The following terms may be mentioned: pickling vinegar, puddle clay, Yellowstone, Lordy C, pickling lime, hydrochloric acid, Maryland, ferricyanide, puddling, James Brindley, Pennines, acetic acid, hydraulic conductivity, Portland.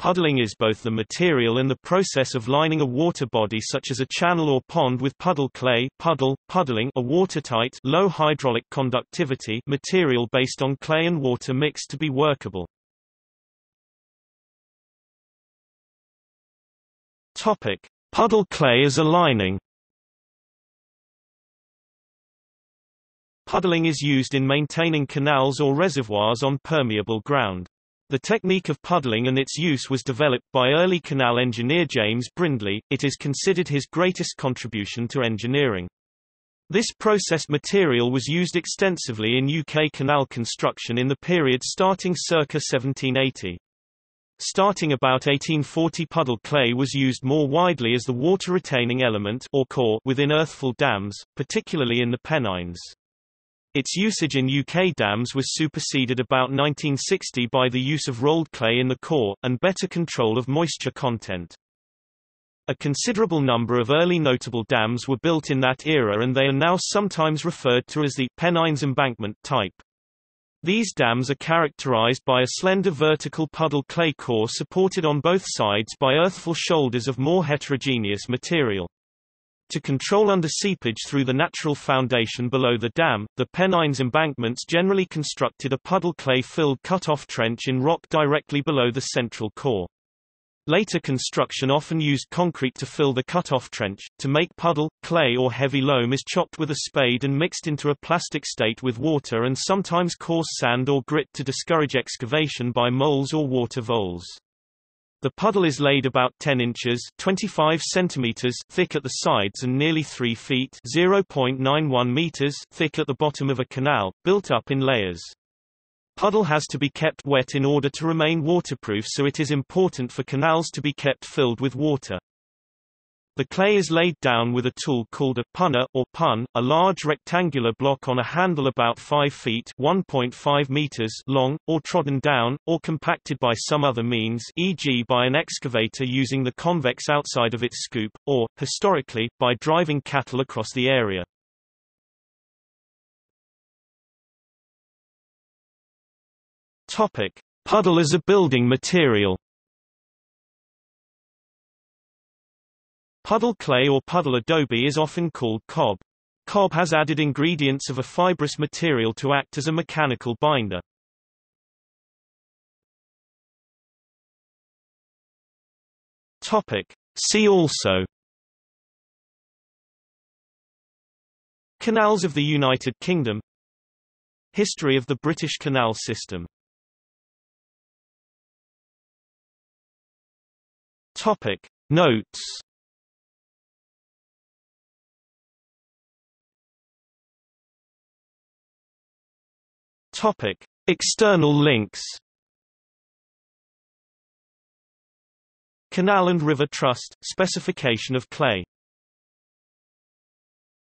Puddling is both the material and the process of lining a water body such as a channel or pond with puddle clay. Puddling, a watertight, low hydraulic conductivity material based on clay and water mixed to be workable. Topic: Puddle clay as a lining. Puddling is used in maintaining canals or reservoirs on permeable ground. The technique of puddling and its use was developed by early canal engineer James Brindley. It is considered his greatest contribution to engineering. This processed material was used extensively in UK canal construction in the period starting circa 1780. Starting about 1840, puddle clay was used more widely as the water-retaining element or core within earthful dams, particularly in the Pennines. Its usage in UK dams was superseded about 1960 by the use of rolled clay in the core, and better control of moisture content. A considerable number of early notable dams were built in that era, and they are now sometimes referred to as the Pennines embankment type. These dams are characterized by a slender vertical puddle clay core supported on both sides by earthful shoulders of more heterogeneous material. To control under seepage through the natural foundation below the dam, the Pennines embankments generally constructed a puddle clay-filled cut-off trench in rock directly below the central core. Later construction often used concrete to fill the cut-off trench. To make puddle, clay or heavy loam is chopped with a spade and mixed into a plastic state with water and sometimes coarse sand or grit to discourage excavation by moles or water voles. The puddle is laid about 10 inches (25 centimeters) thick at the sides and nearly 3 feet (0.91 meters) thick at the bottom of a canal, built up in layers. Puddle has to be kept wet in order to remain waterproof, so it is important for canals to be kept filled with water. The clay is laid down with a tool called a punner or pun, a large rectangular block on a handle about 5 feet (1.5 meters) long, or trodden down, or compacted by some other means, e.g. by an excavator using the convex outside of its scoop, or, historically, by driving cattle across the area. Topic: Puddle as a building material. Puddle clay or puddle adobe is often called cob. Cob has added ingredients of a fibrous material to act as a mechanical binder. Topic: See also. Canals of the United Kingdom. History of the British canal system. Topic: Notes. Topic: External links. Canal and River Trust, specification of clay.